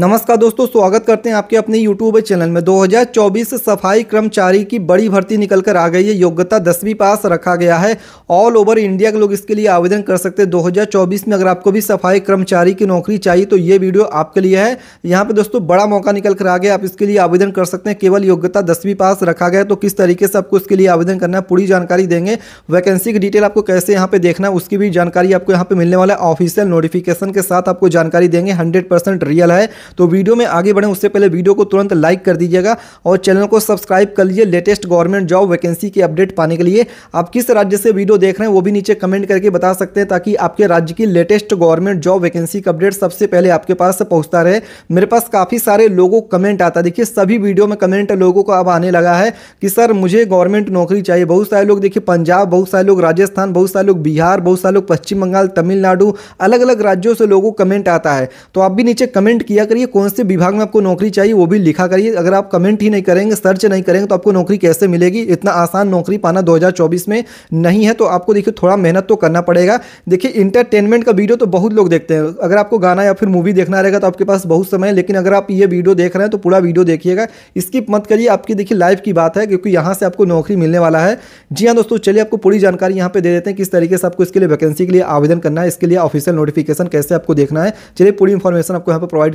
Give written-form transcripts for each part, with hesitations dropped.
नमस्कार दोस्तों, स्वागत करते हैं आपके अपने YouTube चैनल में। 2024 सफाई कर्मचारी की बड़ी भर्ती निकल कर आ गई है। योग्यता 10वीं पास रखा गया है। ऑल ओवर इंडिया के लोग इसके लिए आवेदन कर सकते हैं। 2024 में अगर आपको भी सफाई कर्मचारी की नौकरी चाहिए तो ये वीडियो आपके लिए है। यहाँ पे दोस्तों बड़ा मौका निकल कर आ गया, आप इसके लिए आवेदन कर सकते हैं। केवल योग्यता 10वीं पास रखा गया है, तो किस तरीके से आपको इसके लिए आवेदन करना है पूरी जानकारी देंगे। वैकेंसी की डिटेल आपको कैसे यहाँ पे देखना है उसकी भी जानकारी आपको यहाँ पे मिलने वाला है। ऑफिशियल नोटिफिकेशन के साथ आपको जानकारी देंगे, 100% रियल है। तो वीडियो में आगे बढ़ें उससे पहले वीडियो को तुरंत लाइक कर दीजिएगा और चैनल को सब्सक्राइब कर लीजिए लेटेस्ट गवर्नमेंट जॉब वैकेंसी की अपडेट पाने के लिए। आप किस राज्य से वीडियो देख रहे हैं वो भी नीचे कमेंट करके बता सकते हैं, ताकि आपके राज्य की लेटेस्ट गवर्नमेंट जॉब वैकेंसी का अपडेट सबसे पहले आपके पास पहुंचता रहे। मेरे पास काफी सारे लोगों कमेंट आता है, देखिए सभी वीडियो में कमेंट लोगों को अब आने लगा है कि सर मुझे गवर्नमेंट नौकरी चाहिए। बहुत सारे लोग देखिए पंजाब, बहुत सारे लोग राजस्थान, बहुत सारे लोग बिहार, बहुत सारे लोग पश्चिम बंगाल, तमिलनाडु, अलग अलग राज्यों से लोगों कमेंट आता है। तो आप भी नीचे कमेंट किया करिए कौन से विभाग में आपको नौकरी चाहिए वो भी लिखा करिए। अगर आप कमेंट ही नहीं करेंगे, सर्च नहीं करेंगे तो आपको नौकरी कैसे मिलेगी। इतना आसान नौकरी पाना 2024 में नहीं है, तो आपको देखिए थोड़ा मेहनत तो करना पड़ेगा। देखिए इंटरटेनमेंट का वीडियो तो बहुत लोग देखते हैं, अगर आपको गाना या फिर मूवी देखना रहेगा तो आपके पास बहुत समय है। लेकिन अगर आप ये वीडियो देख रहे हैं तो पूरा वीडियो देखिएगा, स्किप मत करिए। आपकी देखिए लाइफ की बात है, क्योंकि यहाँ से आपको नौकरी मिलने वाला है। जी हाँ दोस्तों, चलिए आपको पूरी जानकारी यहाँ पे दे देते हैं किस तरीके से आपको इसके लिए वैकेंसी के लिए आवेदन करना है, इसके लिए ऑफिशियल नोटिफिकेशन कैसे आपको देखना है। चलिए पूरी इंफॉर्मेशन आपको यहाँ पर प्रोवाइड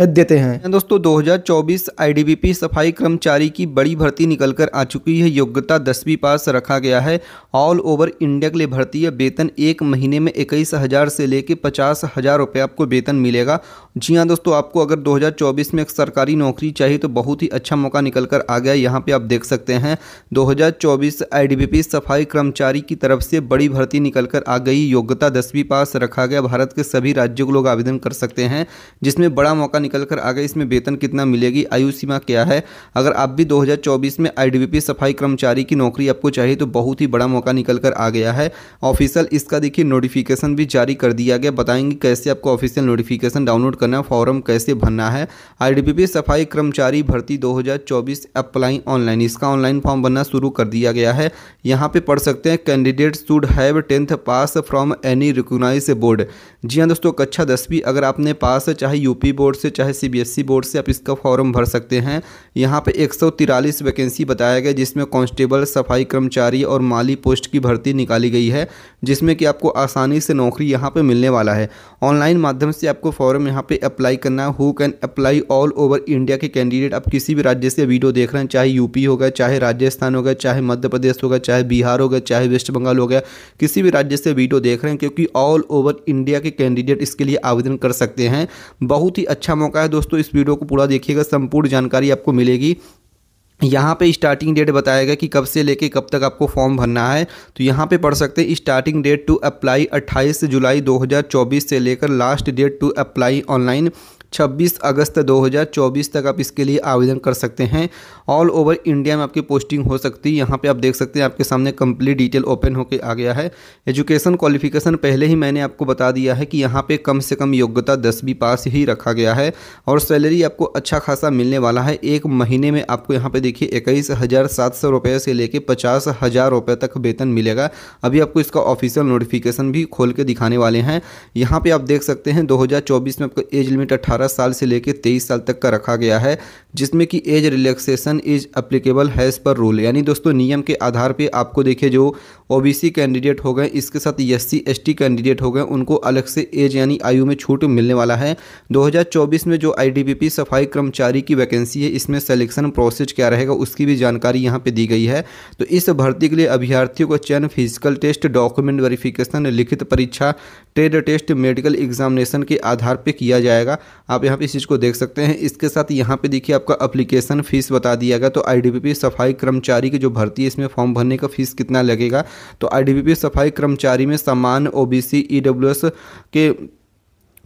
देते हैं। दोस्तों 2024 IDBP सफाई कर्मचारी की बड़ी भर्ती निकल कर आ चुकी है। योग्यता 10वीं पास रखा गया है। ऑल ओवर इंडिया के लिए भर्ती है। वेतन एक महीने में 21,000 से लेकर 50,000 रुपये आपको वेतन मिलेगा। जी हाँ दोस्तों, आपको अगर 2024 में एक सरकारी नौकरी चाहिए तो बहुत ही अच्छा मौका निकल कर आ गया। यहाँ पे आप देख सकते हैं 2024 IDBP सफाई कर्मचारी की तरफ से बड़ी भर्ती निकल कर आ गई। योग्यता 10वीं पास रखा गया। भारत के सभी राज्यों के लोग आवेदन कर सकते हैं, जिसमें बड़ा मौका निकल कर आ गया। इसमें वेतन कितना मिलेगी, आयु सीमा क्या है। अगर आप भी 2024 में IDBP सफाई कर्मचारी की नौकरी आपको चाहिए तो बहुत ही बड़ा मौका निकल कर आ गया है। ऑफिशियल इसका देखिए नोटिफिकेशन भी जारी कर दिया गया। बताएंगे कैसे आपको ऑफिशियल नोटिफिकेशन डाउनलोड करना है, फॉर्म कैसे भरना है। IDBP सफाई कर्मचारी भर्ती 2024 अप्लाई ऑनलाइन, इसका ऑनलाइन फॉर्म भरना शुरू कर दिया गया है। यहाँ पे पढ़ सकते हैं candidate should have 10th pass from any recognise board. जी हाँ दोस्तों, कक्षा 10वीं अगर आपने पास, चाहे यूपी बोर्ड से चाहे CBSE बोर्ड से, आप इसका फॉर्म भर सकते हैं। यहाँ पे 143 वैकेंसी बताया गया, जिसमें कांस्टेबल, सफाई कर्मचारी और माली पोस्ट की भर्ती निकाली गई है, जिसमें कि आपको आसानी से नौकरी यहाँ पे मिलने वाला है। ऑनलाइन माध्यम से आपको फॉर्म यहाँ पे अप्लाई करना है। Who can apply all over India के कैंडिडेट। आप किसी भी राज्य से वीडियो देख रहे हैं, चाहे यूपी होगा, चाहे राजस्थान होगा, चाहे मध्य प्रदेश होगा, चाहे बिहार होगा, चाहे वेस्ट बंगाल होगा, किसी भी राज्य से वीडियो देख रहे हैं, क्योंकि ऑल ओवर इंडिया के कैंडिडेट इसके लिए आवेदन कर सकते हैं। बहुत ही अच्छा मौका है दोस्तों, इस वीडियो को पूरा देखिएगा, संपूर्ण जानकारी आपको मिलेगी। यहाँ पे स्टार्टिंग डेट बताया गया कि कब से लेके कब तक आपको फॉर्म भरना है। तो यहाँ पे पढ़ सकते हैं स्टार्टिंग डेट टू अप्लाई 28 जुलाई 2024 से लेकर last date to apply online 26 अगस्त 2024 तक आप इसके लिए आवेदन कर सकते हैं। ऑल ओवर इंडिया में आपकी पोस्टिंग हो सकती है। यहाँ पे आप देख सकते हैं आपके सामने कंप्लीट डिटेल ओपन होके आ गया है। एजुकेशन क्वालिफिकेशन पहले ही मैंने आपको बता दिया है कि यहाँ पे कम से कम योग्यता 10वीं पास ही रखा गया है और सैलरी आपको अच्छा खासा मिलने वाला है। एक महीने में आपको यहाँ पर देखिए 21,700 रुपये से लेकर 50,000 रुपये तक वेतन मिलेगा। अभी आपको इसका ऑफिशियल नोटिफिकेशन भी खोल के दिखाने वाले हैं। यहाँ पर आप देख सकते हैं 2024 में आपको एज लिमिट 18 साल से लेकर 23 साल तक का रखा गया है, जिसमें कि age relaxation is applicable has per rule. यानी दोस्तों नियम के आधार पे आपको देखिए जो OBC कैंडिडेट हो गए, इसके साथ SC ST कैंडिडेट हो गए, उनको अलग से एज यानी आयु में छूट मिलने वाला है। 2024 में जो IDBP सफाई कर्मचारी की वैकेंसी है, इसमें सेलेक्शन प्रोसेस क्या रहेगा उसकी भी जानकारी यहाँ पर दी गई है। तो इस भर्ती के लिए अभ्यर्थियों को चयन, फिजिकल टेस्ट, डॉक्यूमेंट वेरिफिकेशन, लिखित परीक्षा, ट्रेड टेस्ट, मेडिकल एग्जामिनेशन के आधार पर किया जाएगा। आप यहाँ पे इस चीज़ को देख सकते हैं। इसके साथ यहाँ पे देखिए आपका एप्लीकेशन फ़ीस बता दिया गया। तो IDBP सफाई कर्मचारी की जो भर्ती है इसमें फॉर्म भरने का फ़ीस कितना लगेगा। तो IDBP सफाई कर्मचारी में सामान्य OBC EWS के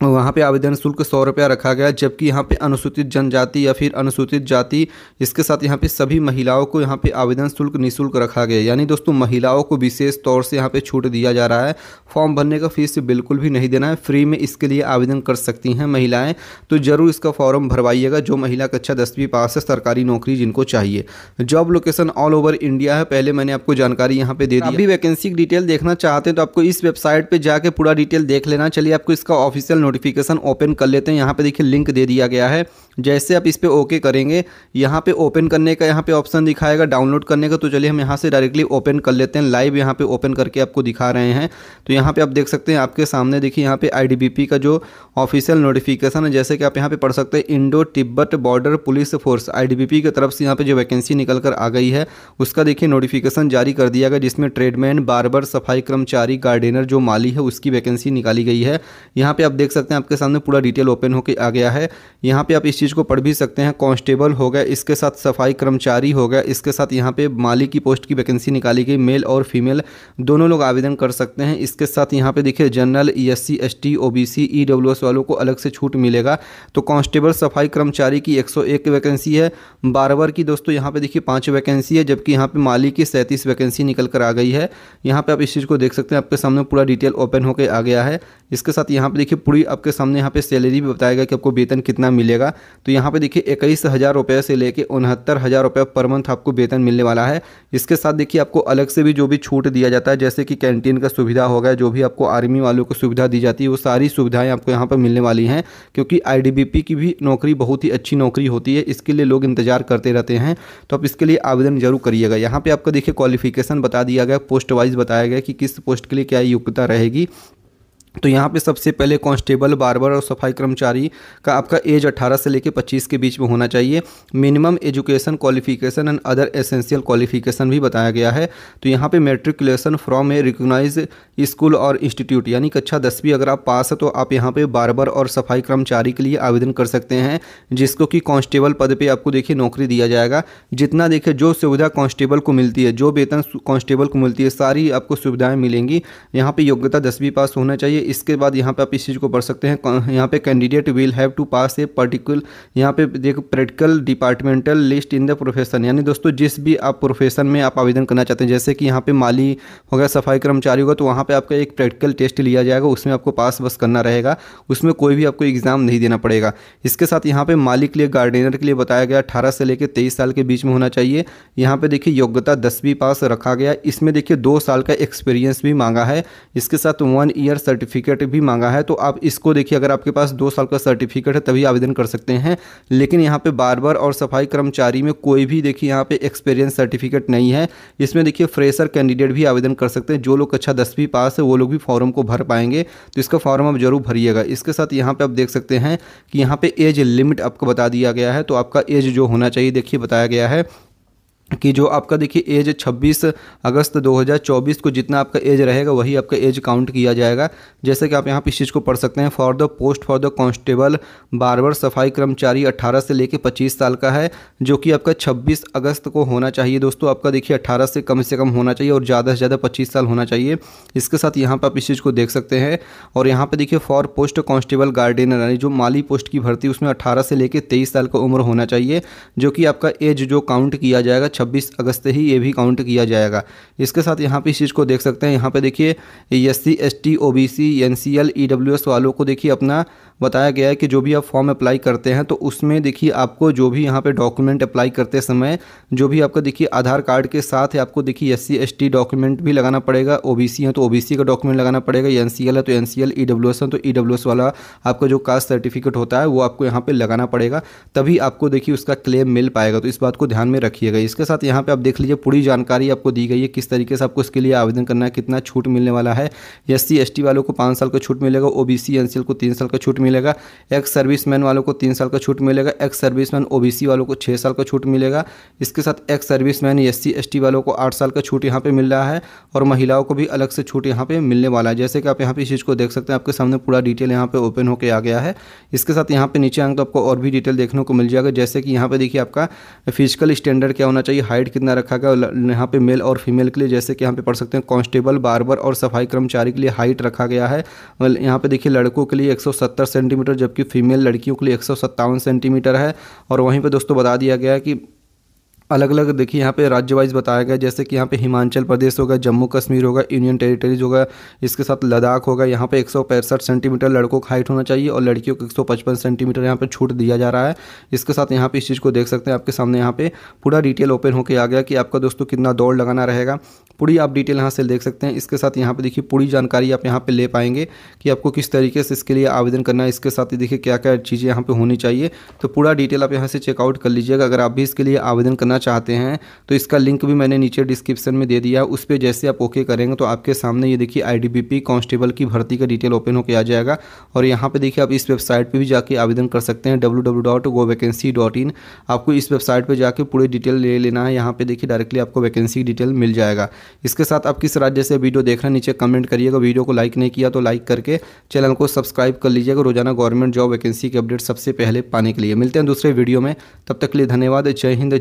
वहाँ पे आवेदन शुल्क 100 रुपया रखा गया, जबकि यहाँ पे अनुसूचित जनजाति या फिर अनुसूचित जाति, इसके साथ यहाँ पे सभी महिलाओं को यहाँ पे आवेदन शुल्क निःशुल्क रखा गया। यानी दोस्तों महिलाओं को विशेष तौर से यहाँ पे छूट दिया जा रहा है। फॉर्म भरने का फीस बिल्कुल भी नहीं देना है, फ्री में इसके लिए आवेदन कर सकती हैं महिलाएँ। तो ज़रूर इसका फॉर्म भरवाइएगा, जो महिला कक्षा 10वीं पास है, सरकारी नौकरी जिनको चाहिए। Job location all over India है, पहले मैंने आपको जानकारी यहाँ पर दे दी। अभी वैकेंसी की डिटेल देखना चाहते हैं तो आपको इस वेबसाइट पर जाकर पूरा डिटेल देख लेना। चलिए आपको इसका ऑफिशियल नोटिफिकेशन ओपन कर लेते हैं। यहाँ पे देखिए लिंक दे दिया गया है। जैसे आप इस पर ओके करेंगे यहाँ पे ओपन करने का यहाँ पे ऑप्शन दिखाएगा डाउनलोड करने का। तो चलिए हम यहाँ से डायरेक्टली ओपन कर लेते हैं। लाइव यहाँ पे ओपन करके आपको दिखा रहे हैं। तो यहाँ पे आप देख सकते हैं आपके सामने देखिए यहाँ पे IDBP का जो ऑफिशियल नोटिफिकेशन है, जैसे कि आप यहाँ पे पढ़ सकते हैं Indo Tibet border police force IDBP की तरफ से यहाँ पे जो वैकेंसी निकल कर आ गई है उसका देखिए नोटिफिकेशन जारी कर दिया गया, जिसमें ट्रेडमैन, बार्बर, सफाई कर्मचारी, गार्डनर जो माली है उसकी वैकेंसी निकाली गई है। यहाँ पे आप देख सकते हैं आपके सामने पूरा डिटेल ओपन होकर आ गया है। यहाँ पे आप इस चीज़ को पढ़ भी सकते हैं। कांस्टेबल हो गया, इसके साथ सफाई कर्मचारी हो गया, इसके साथ यहाँ पे माली की पोस्ट की वैकेंसी निकाली गई। मेल और फीमेल दोनों लोग आवेदन कर सकते हैं। इसके साथ यहाँ पे देखिए general, ESC, ST, OBC, EWS वालों को अलग से छूट मिलेगा। तो कांस्टेबल सफाई कर्मचारी की 101 वैकेंसी है, बारबर की दोस्तों यहाँ पे देखिए 5 वैकेंसी है, जबकि यहाँ पे माली की 37 वैकेंसी निकल कर आ गई है। यहाँ पे आप इस चीज़ को देख सकते हैं आपके सामने पूरा डिटेल ओपन होकर आ गया है। इसके साथ यहाँ पे देखिए पूरी आपके सामने यहाँ पे सैलरी भी बताएगा कि आपको वेतन कितना मिलेगा। तो यहाँ पे देखिए 21,000 रुपये से लेके 69,000 रुपये पर मंथ आपको वेतन मिलने वाला है। इसके साथ देखिए आपको अलग से भी जो भी छूट दिया जाता है, जैसे कि कैंटीन का सुविधा हो गया, जो भी आपको आर्मी वालों को सुविधा दी जाती है वो सारी सुविधाएं आपको यहाँ पर मिलने वाली हैं। क्योंकि IDBP की भी नौकरी बहुत ही अच्छी नौकरी होती है, इसके लिए लोग इंतजार करते रहते हैं। तो आप इसके लिए आवेदन जरूर करिएगा। यहाँ पर आपका देखिए क्वालिफिकेशन बता दिया गया, पोस्ट वाइज बताया गया कि किस पोस्ट के लिए क्या योग्यता रहेगी। तो यहाँ पे सबसे पहले कांस्टेबल, बार्बर और सफाई कर्मचारी का आपका एज 18 से लेकर 25 के बीच में होना चाहिए। Minimum education qualification and other essential qualification भी बताया गया है। तो यहाँ पे matriculation from a recognise school और इंस्टीट्यूट, यानी कक्षा 10वीं अगर आप पास है तो आप यहाँ पर बार्बर और सफाई कर्मचारी के लिए आवेदन कर सकते हैं, जिसको कि कांस्टेबल पद पर आपको देखिए नौकरी दिया जाएगा। जितना देखिए जो सुविधा कांस्टेबल को मिलती है, जो वेतन कांस्टेबल को मिलती है, सारी आपको सुविधाएँ मिलेंगी। यहाँ पर योग्यता 10वीं पास होना चाहिए। इसके बाद यहाँ पे आप इस चीज़ को पढ़ सकते हैं, यहाँ पे candidate will have to pass a particular, यहाँ पे देखो practical departmental list in the profession, यानी दोस्तों जिस भी आप प्रोफेशन में आप आवेदन करना चाहते हैं, जैसे कि यहाँ पे माली हो गया, सफाई कर्मचारी होगा, तो वहाँ पे आपका एक प्रैक्टिकल टेस्ट लिया जाएगा, उसमें आपको पास बस करना रहेगा, उसमें कोई भी आपको एग्जाम नहीं देना पड़ेगा। इसके साथ यहाँ पे माली के लिए, गार्डनर के लिए बताया गया 18 से लेकर 23 साल के बीच में होना चाहिए। यहाँ पे देखिए योग्यता 10वीं पास रखा गया। इसमें देखिए 2 साल का एक्सपीरियंस भी मांगा है, इसके साथ 1 ईयर सर्टिफिकेट भी मांगा है। तो आप इसको देखिए अगर आपके पास 2 साल का सर्टिफिकेट है तभी आवेदन कर सकते हैं। लेकिन यहाँ पे बार्बर और सफाई कर्मचारी में कोई भी देखिए यहाँ पे एक्सपीरियंस सर्टिफिकेट नहीं है। इसमें देखिए फ्रेशर कैंडिडेट भी आवेदन कर सकते हैं, जो लोग कक्षा 10वीं पास है वो लोग भी फॉर्म को भर पाएंगे। तो इसका फॉर्म आप जरूर भरिएगा। इसके साथ यहाँ पर आप देख सकते हैं कि यहाँ पर एज लिमिट आपको बता दिया गया है। तो आपका एज जो होना चाहिए देखिए बताया गया है कि जो आपका देखिए एज 26 अगस्त 2024 को जितना आपका एज रहेगा वही आपका एज काउंट किया जाएगा। जैसे कि आप यहाँ पर इस चीज़ को पढ़ सकते हैं, for the post for the constable, barber, सफाई कर्मचारी 18 से लेकर 25 साल का है, जो कि आपका 26 अगस्त को होना चाहिए। दोस्तों आपका देखिए 18 से कम होना चाहिए और ज़्यादा से ज़्यादा 25 साल होना चाहिए। इसके साथ यहाँ पर आप इस चीज़ को देख सकते हैं। और यहाँ पर देखिए फॉर पोस्ट कांस्टेबल गार्डनर, यानी जो माली पोस्ट की भर्ती उसमें 18 से लेकर 23 साल का उम्र होना चाहिए, जो कि आपका एज जो काउंट किया जाएगा 26 अगस्त ही ये भी काउंट किया जाएगा। इसके साथ यहाँ पे इस चीज़ को देख सकते हैं। यहाँ पे देखिए SC, ST, OBC, NCL, EWS वालों को देखिए अपना बताया गया है कि जो भी आप फॉर्म अप्लाई करते हैं तो उसमें देखिए आपको जो भी यहाँ पे डॉक्यूमेंट अप्लाई करते समय जो भी आपका देखिए आधार कार्ड के साथ है, आपको देखिए SC, ST डॉक्यूमेंट भी लगाना पड़ेगा, OBC है तो OBC का डॉक्यूमेंट लगाना पड़ेगा, NCL है तो NCL, EWS है तो EWS वाला आपका जो कास्ट सर्टिफिकेट होता है वो आपको यहाँ पर लगाना पड़ेगा, तभी आपको देखिए उसका क्लेम मिल पाएगा। तो इस बात को ध्यान में रखिएगा। इसके साथ यहाँ पे आप देख लीजिए पूरी जानकारी आपको दी गई है, किस तरीके से आपको इसके लिए आवेदन करना है, कितना छूट मिलने वाला है। SC, ST वालों को 5 साल का छूट मिलेगा, OBC, NCL को 3 साल का छूट मिलेगा, एक्स सर्विसमैन वालों को 3 साल का छूट मिलेगा, एक्स सर्विसमैन OBC वालों को 6 साल का छूट मिलेगा। इसके साथ एक्स सर्विसमैन SC, ST वालों को 8 साल का छूट यहाँ पर मिल रहा है और महिलाओं को भी अलग से छूट यहाँ पर मिलने वाला है। जैसे कि आप यहाँ पर इस चीज़ को देख सकते हैं, आपके सामने पूरा डिटेल यहाँ पर ओपन होकर आ गया है। इसके साथ यहाँ पर नीचे आएंगे तो आपको और भी डिटेल देखने को मिल जाएगा। जैसे कि यहाँ पर देखिए आपका फिजिकल स्टैंडर्ड क्या होना चाहिए, हाइट कितना रखा गया यहाँ पे मेल और फीमेल के लिए, जैसे कि यहाँ पे पढ़ सकते हैं कांस्टेबल, बार्बर और सफाई कर्मचारी के लिए हाइट रखा गया है। यहाँ पे देखिए लड़कों के लिए 170 सेंटीमीटर, जबकि फीमेल लड़कियों के लिए 157 सेंटीमीटर है। और वहीं पे दोस्तों बता दिया गया है कि अलग अलग देखिए यहाँ पे राज्य वाइज बताया गया, जैसे कि यहाँ पे हिमाचल प्रदेश होगा, जम्मू कश्मीर होगा, यूनियन टेरिटरीज होगा, इसके साथ लद्दाख होगा। यहाँ पे 165 सेंटीमीटर लड़कों का हाइट होना चाहिए और लड़कियों को 155 सेंटीमीटर यहाँ पे छूट दिया जा रहा है। इसके साथ यहाँ पे इस चीज़ को देख सकते हैं, आपके सामने यहाँ पे पूरा डिटेल ओपन होकर आ गया कि आपका दोस्तों कितना दौड़ लगाना रहेगा। पूरी आप डिटेल यहाँ से देख सकते हैं। इसके साथ यहाँ पे देखिए पूरी जानकारी आप यहाँ पे ले पाएंगे कि आपको किस तरीके से इसके लिए आवेदन करना है। इसके साथ ही देखिए क्या क्या चीज़ें यहाँ पे होनी चाहिए, तो पूरा डिटेल आप यहाँ से चेकआउट कर लीजिएगा। अगर आप भी इसके लिए आवेदन करना चाहते हैं तो इसका लिंक भी मैंने नीचे डिस्क्रिप्शन में दे दिया है। उस पर जैसे आप ओके करेंगे तो आपके सामने ये देखिए IDBP कांस्टेबल की भर्ती का डिटेल ओपन होकर आ जाएगा। और यहाँ पर देखिए आप इस वेबसाइट पर भी जाके आवेदन कर सकते हैं, www.govacancy.in। आपको इस वेबसाइट पर जाके पूरी डिटेल ले लेना है। यहाँ पर देखिए डायरेक्टली आपको वैकेंसी डिटेल मिल जाएगा। इसके साथ आप किस राज्य से वीडियो देख रहे हैं नीचे कमेंट करिएगा। वीडियो को लाइक नहीं किया तो लाइक करके चैनल को सब्सक्राइब कर लीजिएगा रोजाना गवर्नमेंट जॉब वैकेंसी के अपडेट सबसे पहले पाने के लिए। मिलते हैं दूसरे वीडियो में, तब तक के लिए धन्यवाद। जय हिंद।